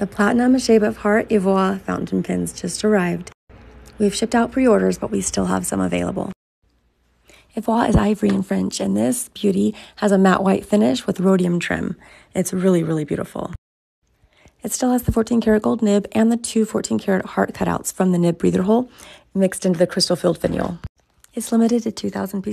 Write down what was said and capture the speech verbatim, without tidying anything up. The Platinum Shape of Heart Ivoire Fountain Pens just arrived. We've shipped out pre-orders, but we still have some available. Ivoire is ivory in French, and this beauty has a matte white finish with rhodium trim. It's really, really beautiful. It still has the fourteen karat gold nib and the two fourteen karat heart cutouts from the nib breather hole mixed into the crystal-filled finial. It's limited to two thousand pieces.